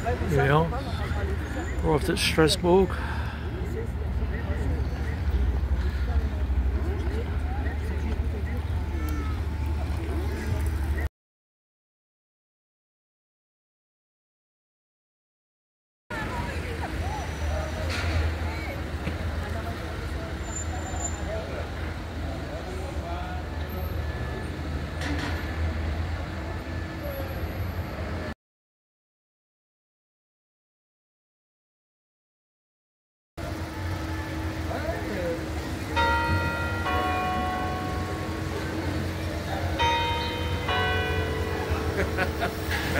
Here we are, arrived at Strasbourg.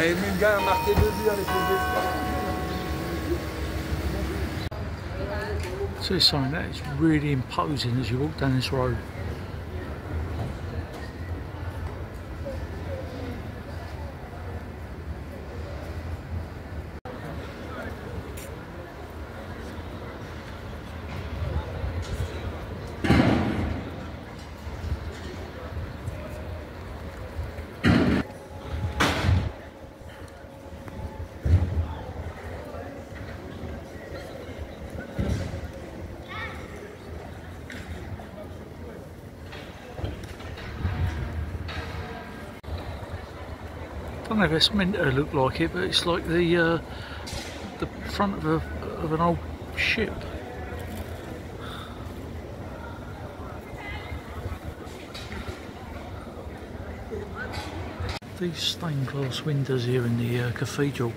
Et Munga a marqué 2 buts avec les Espoirs. See something that is really imposing as you walk down this road. I don't know if it's meant to look like it, but it's like the front of an old ship. These stained glass windows here in the cathedral,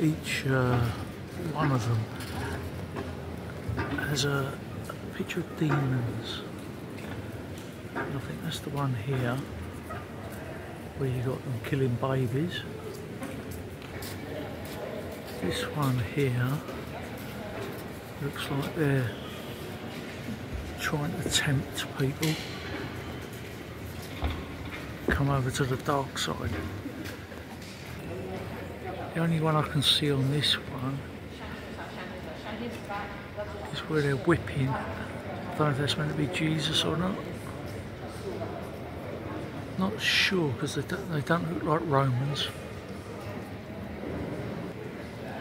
each one of them has a picture of demons. And I think that's the one here, where you got them killing babies. This one here looks like they're trying to tempt people come over to the dark side. The only one I can see on this one is where they're whipping. I don't know if that's meant to be Jesus or not. Not sure, because they don't look like Romans.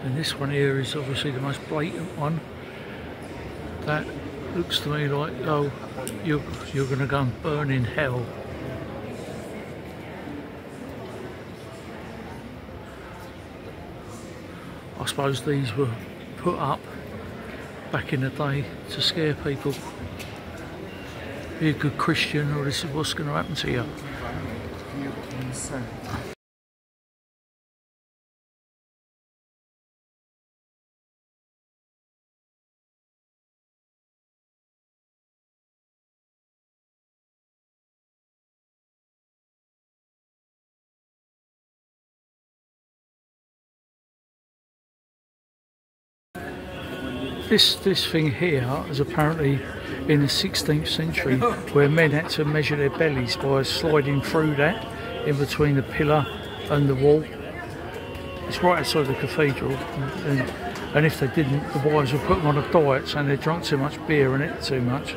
And this one here is obviously the most blatant one. That looks to me like, oh, you're going to go and burn in hell. I suppose these were put up back in the day to scare people. Be a good Christian, or this is what's going to happen to you. This thing here is apparently in the 16th century, where men had to measure their bellies by sliding through that in between the pillar and the wall. It's right outside the cathedral, and if they didn't, the wives would put them on a diet saying they drank too much beer and ate too much.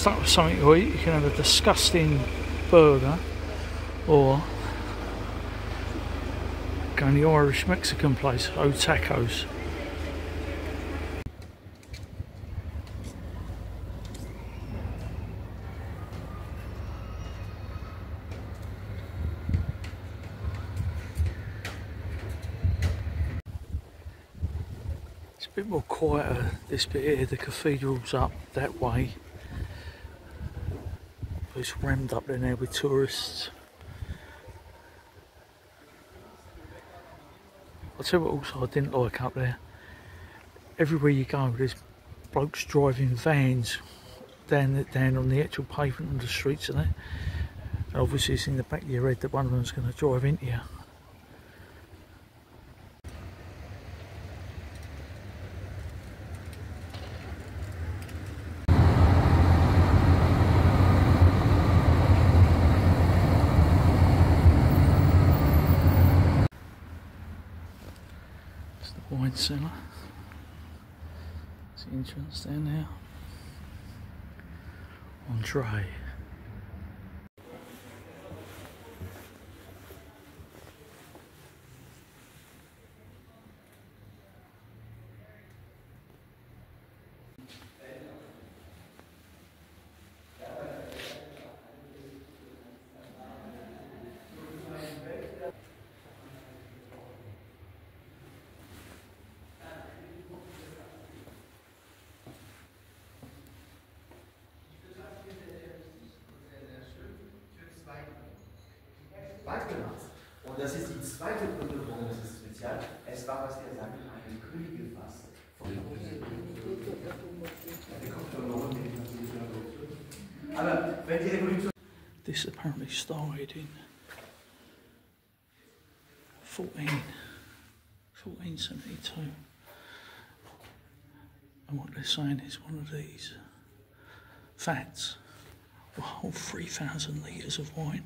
Start with something to eat. You can have a disgusting burger, or go in the Irish Mexican place, O Tacos. It's a bit more quieter, this bit here. The cathedral's up that way. It's rammed up in there with tourists. I'll tell you what also I didn't like up there. Everywhere you go there's blokes driving vans down on the actual pavement on the streets and that. And obviously it's in the back of your head that one of them's going to drive into you. Wine cellar. It's the entrance down there. on dry. Und das ist die zweite Gründe, warum es ist spezial. Es war, was wir sagen, eine Königin fast. Aber wenn die Revolution. This apparently started in 1472. And what they're saying is one of these vats will hold 3,000 litres of wine.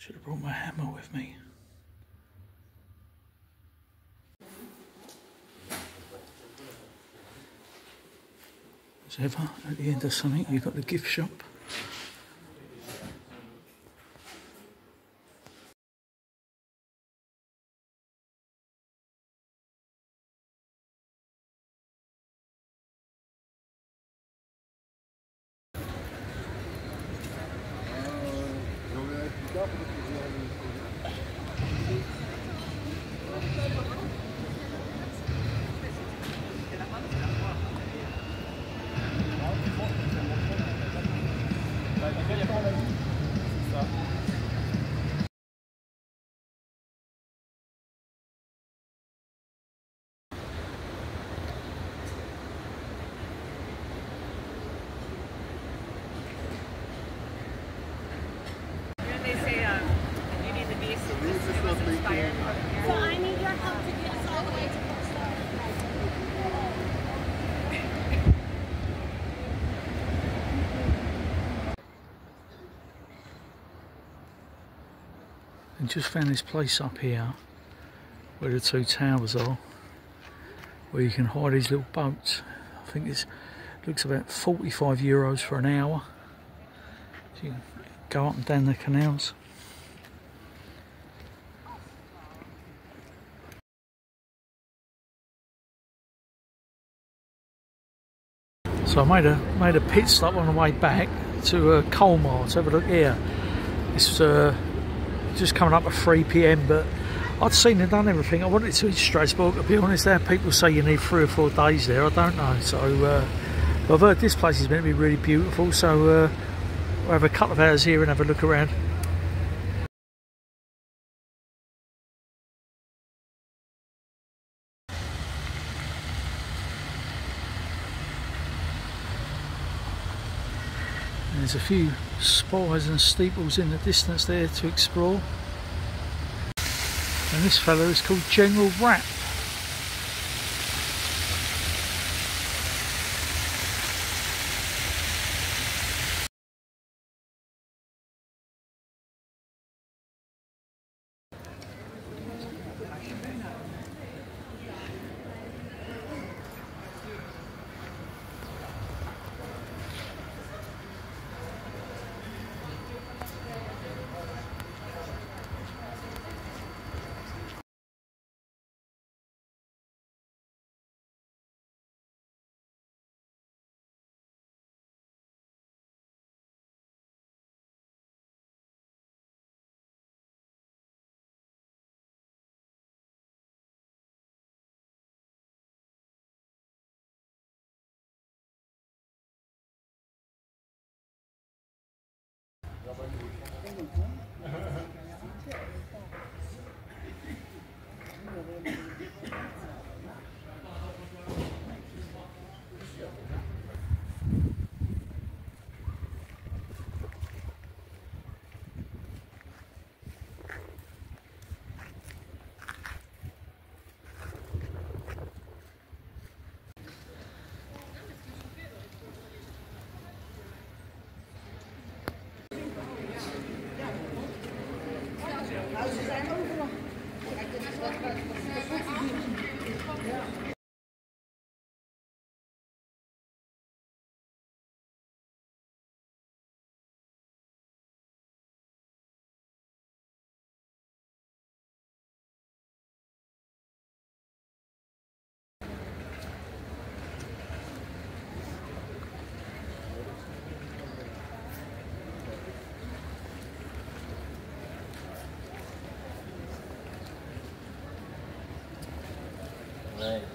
Should have brought my hammer with me. As ever, at the end of something, you've got the gift shop. Just found this place up here where the two towers are, where you can hire these little boats. I think this looks about 45 euros for an hour. So you can go up and down the canals. So I made a pit stop on the way back to Colmar. Let's have a look here. It's just coming up at 3 PM, but I'd seen and done everything. I wanted to in Strasbourg, to be honest. There people say you need 3 or 4 days there, I don't know. So I've heard this place is meant to be really beautiful, so we'll have a couple of hours here and have a look around. There's a few spires and steeples in the distance there to explore. And this fella is called General Rapp.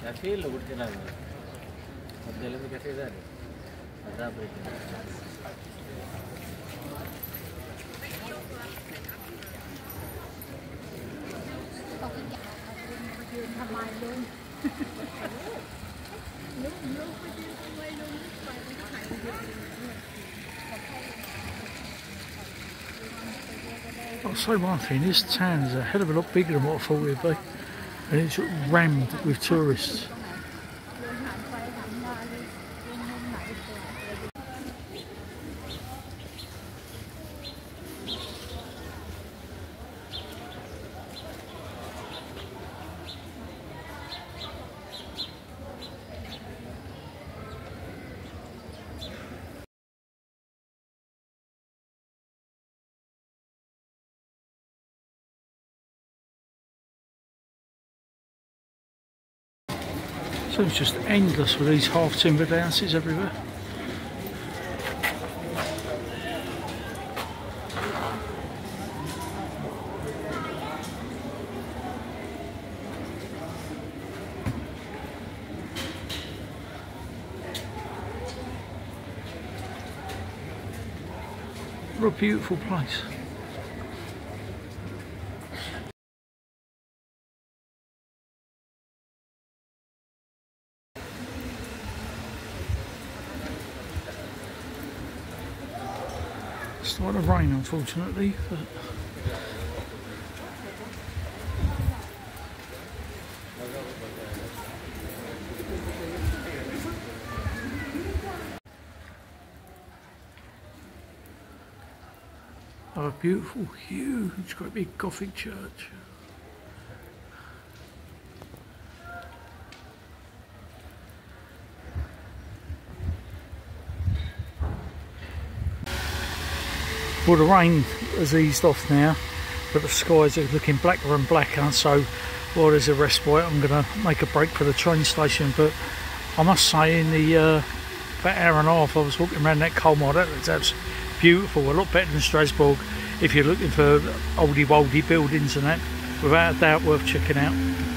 cafe lo good kena. Abdul Alam cafe ada. Ada break. Also, one thing, this town is a hell of a lot bigger than what I thought it would be, and it's rammed with tourists. So it's just endless with these half timbered houses everywhere. What a beautiful place. It's a lot of rain, unfortunately, but oh, a beautiful, huge, great big Gothic church. Well, the rain has eased off now, but the skies are looking blacker and blacker, so while there's a respite, I'm going to make a break for the train station. But I must say, in the about hour and a half I was walking around that Colmar, that looks beautiful, a lot better than Strasbourg if you're looking for oldie-woldy buildings and that. Without a doubt, worth checking out.